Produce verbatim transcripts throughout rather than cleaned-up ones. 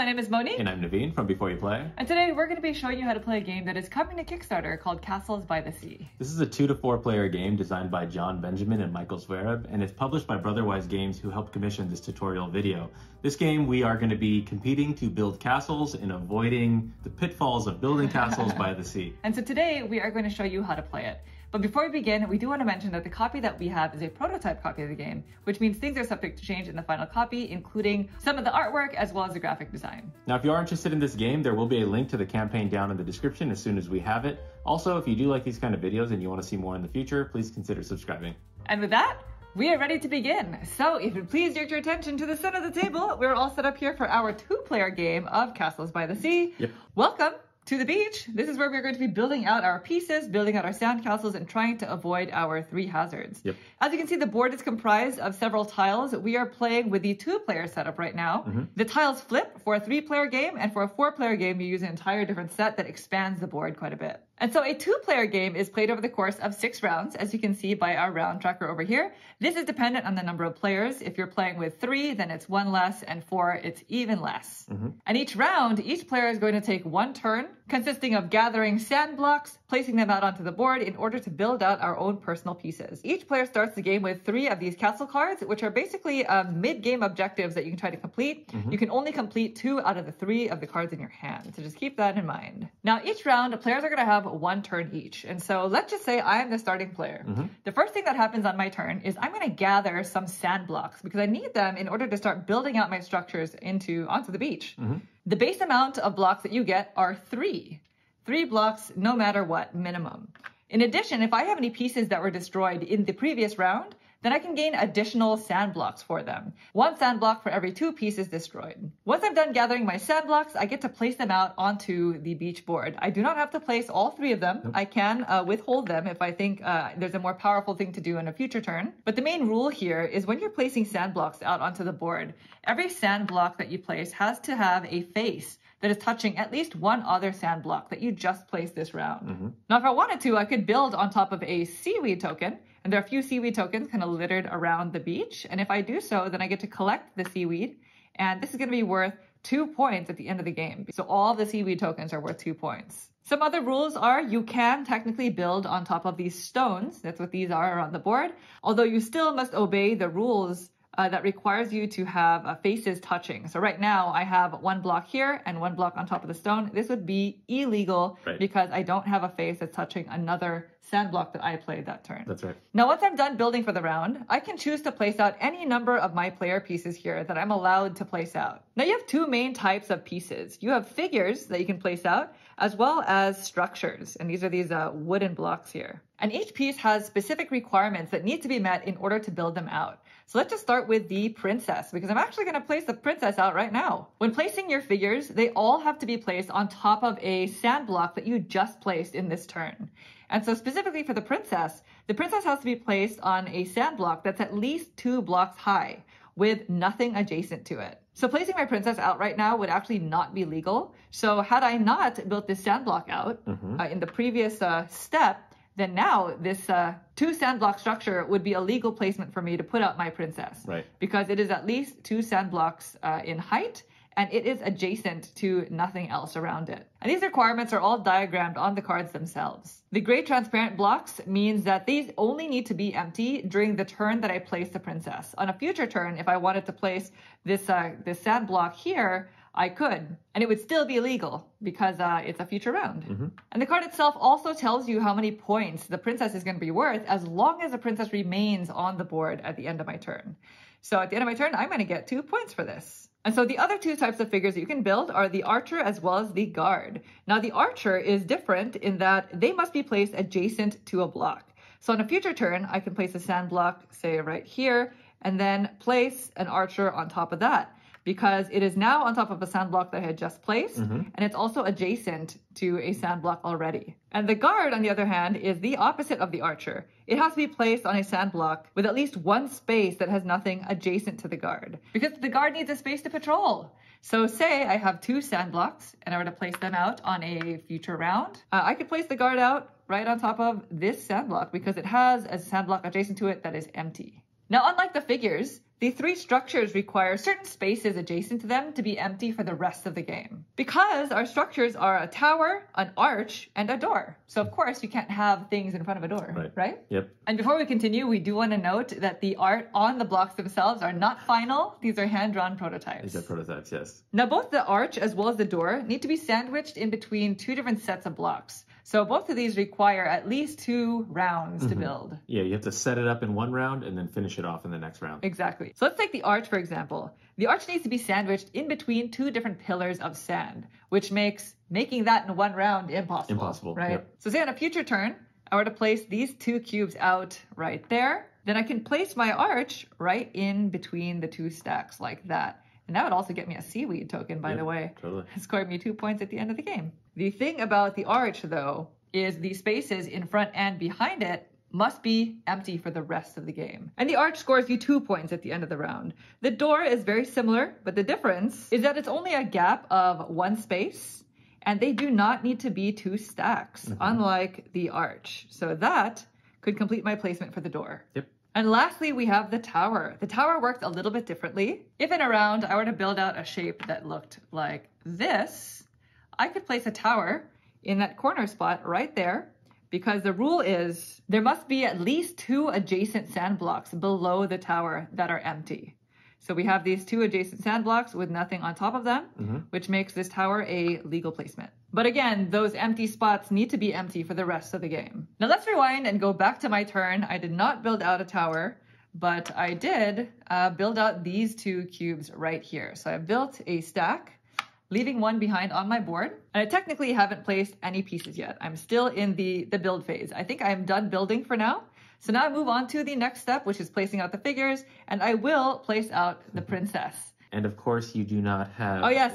My name is Moni. And I'm Naveen from Before You Play. And today we're going to be showing you how to play a game that is coming to Kickstarter called Castles by the Sea. This is a two to four player game designed by John Benjamin and Michael Xuereb, and it's published by Brotherwise Games, who helped commission this tutorial video. This game, we are going to be competing to build castles and avoiding the pitfalls of building castles by the sea. And so today we are going to show you how to play it. But before we begin, we do want to mention that the copy that we have is a prototype copy of the game, which means things are subject to change in the final copy, including some of the artwork as well as the graphic design. Now, if you are interested in this game, there will be a link to the campaign down in the description as soon as we have it. Also, if you do like these kind of videos and you want to see more in the future, please consider subscribing. And with that, we are ready to begin. So if you please direct your attention to the center of the table, we're all set up here for our two-player game of Castles by the Sea. Yep. Welcome to the beach. This is where we're going to be building out our pieces, building out our sand castles, and trying to avoid our three hazards. Yep. As you can see, the board is comprised of several tiles. We are playing with the two-player setup right now. Mm-hmm. The tiles flip for a three-player game, and for a four-player game, you use an entire different set that expands the board quite a bit. And so a two-player game is played over the course of six rounds, as you can see by our round tracker over here. This is dependent on the number of players. If you're playing with three, then it's one less, and four, it's even less. Mm-hmm. And each round, each player is going to take one turn, consisting of gathering sand blocks, placing them out onto the board in order to build out our own personal pieces. Each player starts the game with three of these castle cards, which are basically um, mid-game objectives that you can try to complete. Mm-hmm. You can only complete two out of the three of the cards in your hand, so just keep that in mind. Now, each round, players are going to have one turn each. And so let's just say I am the starting player. Mm-hmm. The first thing that happens on my turn is I'm going to gather some sand blocks because I need them in order to start building out my structures into onto the beach. Mm-hmm. The base amount of blocks that you get are three. Three blocks, no matter what, minimum. In addition, if I have any pieces that were destroyed in the previous round, then I can gain additional sand blocks for them. One sand block for every two pieces destroyed. Once I'm done gathering my sand blocks, I get to place them out onto the beach board. I do not have to place all three of them. Nope. I can uh, withhold them if I think uh, there's a more powerful thing to do in a future turn. But the main rule here is when you're placing sand blocks out onto the board, every sand block that you place has to have a face that is touching at least one other sand block that you just placed this round. Mm-hmm. Now, if I wanted to, I could build on top of a seaweed token. And there are a few seaweed tokens kind of littered around the beach. And if I do so, then I get to collect the seaweed. And this is going to be worth two points at the end of the game. So all the seaweed tokens are worth two points. Some other rules are you can technically build on top of these stones. That's what these are around the board. Although you still must obey the rules Uh, that requires you to have uh, faces touching. So right now I have one block here and one block on top of the stone. This would be illegal, right? Because I don't have a face that's touching another sand block that I played that turn. That's right. Now, once I'm done building for the round, I can choose to place out any number of my player pieces here that I'm allowed to place out. Now, you have two main types of pieces. You have figures that you can place out, as well as structures. And these are these uh, wooden blocks here. And each piece has specific requirements that need to be met in order to build them out. So let's just start with the princess, because I'm actually going to place the princess out right now. When placing your figures, they all have to be placed on top of a sand block that you just placed in this turn. And so specifically for the princess, the princess has to be placed on a sand block that's at least two blocks high with nothing adjacent to it. So placing my princess out right now would actually not be legal. So had I not built this sand block out mm-hmm. uh, in the previous uh, step, then now this uh, two sand block structure would be a legal placement for me to put out my princess. Right. Because it is at least two sand blocks uh, in height, and it is adjacent to nothing else around it. And these requirements are all diagrammed on the cards themselves. The gray transparent blocks means that these only need to be empty during the turn that I place the princess. On a future turn, if I wanted to place this, uh, this sand block here, I could, and it would still be illegal because uh, it's a future round. Mm-hmm. And the card itself also tells you how many points the princess is going to be worth as long as the princess remains on the board at the end of my turn. So at the end of my turn, I'm going to get two points for this. And so the other two types of figures that you can build are the archer as well as the guard. Now, the archer is different in that they must be placed adjacent to a block. So on a future turn, I can place a sand block, say right here, and then place an archer on top of that, because it is now on top of a sand block that I had just placed, mm-hmm. and it's also adjacent to a sand block already. And the guard, on the other hand, is the opposite of the archer. It has to be placed on a sand block with at least one space that has nothing adjacent to the guard, because the guard needs a space to patrol. So say I have two sand blocks and I were to place them out on a future round, uh, I could place the guard out right on top of this sand block because it has a sand block adjacent to it that is empty. Now, unlike the figures, The three structures require certain spaces adjacent to them to be empty for the rest of the game. Because our structures are a tower, an arch, and a door. So of course you can't have things in front of a door, right? right? Yep. And before we continue, we do want to note that the art on the blocks themselves are not final. These are hand-drawn prototypes. These are prototypes, yes. Now both the arch as well as the door need to be sandwiched in between two different sets of blocks. So both of these require at least two rounds mm-hmm. to build. Yeah, you have to set it up in one round and then finish it off in the next round. Exactly. So let's take the arch, for example. The arch needs to be sandwiched in between two different pillars of sand, which makes making that in one round impossible. Impossible, right? Yep. So say on a future turn, I were to place these two cubes out right there. Then I can place my arch right in between the two stacks like that. And that would also get me a seaweed token, by yep, the way. Totally. It scored me two points at the end of the game. The thing about the arch, though, is the spaces in front and behind it must be empty for the rest of the game. And the arch scores you two points at the end of the round. The door is very similar, but the difference is that it's only a gap of one space, and they do not need to be two stacks, mm-hmm. unlike the arch. So that could complete my placement for the door. Yep. And lastly, we have the tower. The tower works a little bit differently. If in a round I were to build out a shape that looked like this, I could place a tower in that corner spot right there, because the rule is there must be at least two adjacent sand blocks below the tower that are empty. So we have these two adjacent sand blocks with nothing on top of them, mm-hmm. which makes this tower a legal placement. But again, those empty spots need to be empty for the rest of the game. Now let's rewind and go back to my turn. I did not build out a tower, but I did uh, build out these two cubes right here. So I built a stack, leaving one behind on my board. And I technically haven't placed any pieces yet. I'm still in the, the build phase. I think I'm done building for now. So now I move on to the next step, which is placing out the figures, and I will place out the princess. And of course you do not have... Oh yes,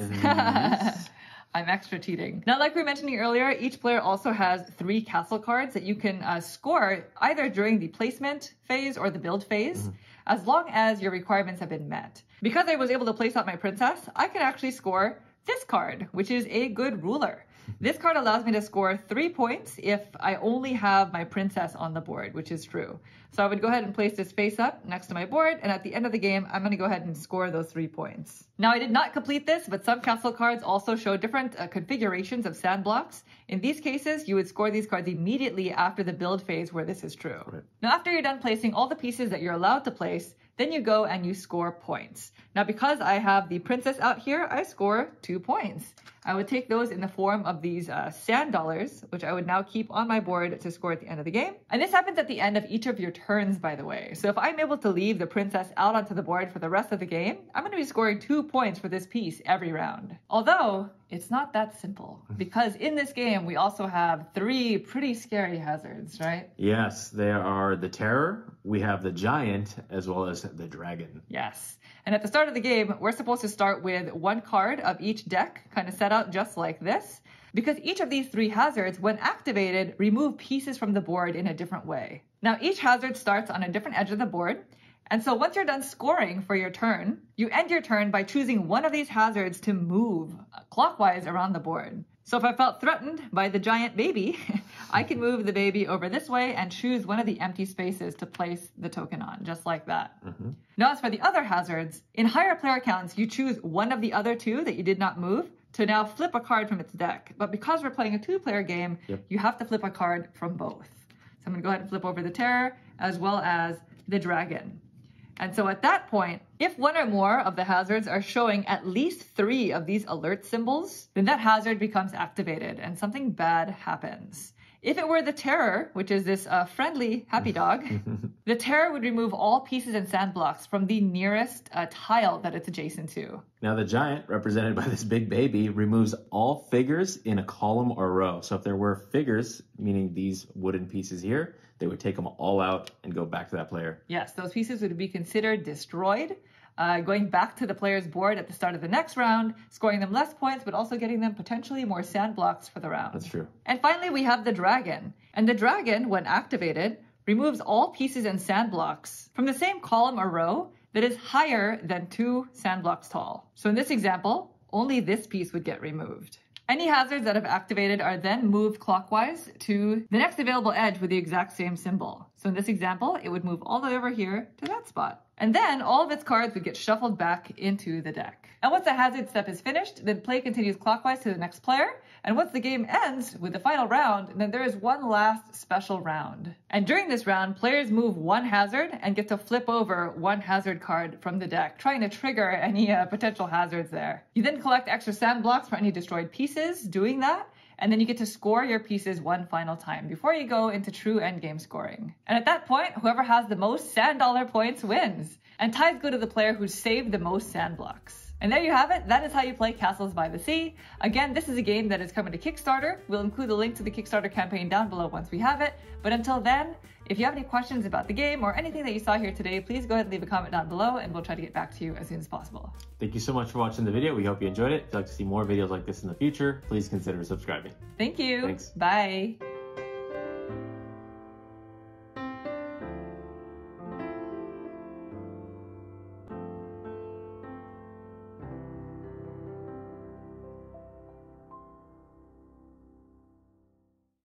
I'm extra cheating. Now, like we were mentioning earlier, each player also has three castle cards that you can uh, score either during the placement phase or the build phase, mm-hmm. as long as your requirements have been met. Because I was able to place out my princess, I can actually score this card, which is a good ruler. This card allows me to score three points if I only have my princess on the board, which is true. So I would go ahead and place this face up next to my board, and at the end of the game, I'm going to go ahead and score those three points. Now, I did not complete this, but some castle cards also show different uh, configurations of sand blocks. In these cases, you would score these cards immediately after the build phase where this is true. Right. Now, after you're done placing all the pieces that you're allowed to place, then you go and you score points. Now, because I have the princess out here, I score two points. I would take those in the form of these uh, sand dollars, which I would now keep on my board to score at the end of the game. And this happens at the end of each of your turns, by the way. So if I'm able to leave the princess out onto the board for the rest of the game, I'm going to be scoring two points for this piece every round. Although, it's not that simple, because in this game, we also have three pretty scary hazards, right? Yes, there are the terror, we have the giant, as well as the dragon. Yes. And at the start of the game, we're supposed to start with one card of each deck, kind of set out just like this, because each of these three hazards, when activated, remove pieces from the board in a different way. Now, each hazard starts on a different edge of the board, and so once you're done scoring for your turn, you end your turn by choosing one of these hazards to move clockwise around the board. So if I felt threatened by the giant baby, I can move the baby over this way and choose one of the empty spaces to place the token on, just like that. Mm-hmm. Now, as for the other hazards, in higher player counts, you choose one of the other two that you did not move to now flip a card from its deck. But because we're playing a two-player game, yep. you have to flip a card from both. So I'm going to go ahead and flip over the terror as well as the dragon. And so at that point, if one or more of the hazards are showing at least three of these alert symbols, then that hazard becomes activated and something bad happens. If it were the terror, which is this uh, friendly happy dog, the terror would remove all pieces and sand blocks from the nearest uh, tile that it's adjacent to. Now, the giant, represented by this big baby, removes all figures in a column or row. So if there were figures, meaning these wooden pieces here, they would take them all out and go back to that player. Yes, those pieces would be considered destroyed, uh, going back to the player's board at the start of the next round, scoring them less points, but also getting them potentially more sand blocks for the round. That's true. And finally, we have the dragon. And the dragon, when activated, removes all pieces and sand blocks from the same column or row that is higher than two sand blocks tall. So in this example, only this piece would get removed. Any hazards that have activated are then moved clockwise to the next available edge with the exact same symbol. So in this example, it would move all the way over here to that spot. And then all of its cards would get shuffled back into the deck. And once the hazard step is finished, then play continues clockwise to the next player. And once the game ends with the final round, then there is one last special round. And during this round, players move one hazard and get to flip over one hazard card from the deck, trying to trigger any uh, potential hazards there. You then collect extra sand blocks for any destroyed pieces doing that. And then you get to score your pieces one final time before you go into true endgame scoring. And at that point, whoever has the most sand dollar points wins. And ties go to the player who saved the most sand blocks. And there you have it. That is how you play Castles by the Sea. Again, this is a game that is coming to Kickstarter. We'll include the link to the Kickstarter campaign down below once we have it. But until then, if you have any questions about the game or anything that you saw here today, please go ahead and leave a comment down below and we'll try to get back to you as soon as possible. Thank you so much for watching the video. We hope you enjoyed it. If you'd like to see more videos like this in the future, please consider subscribing. Thank you. Thanks. Bye.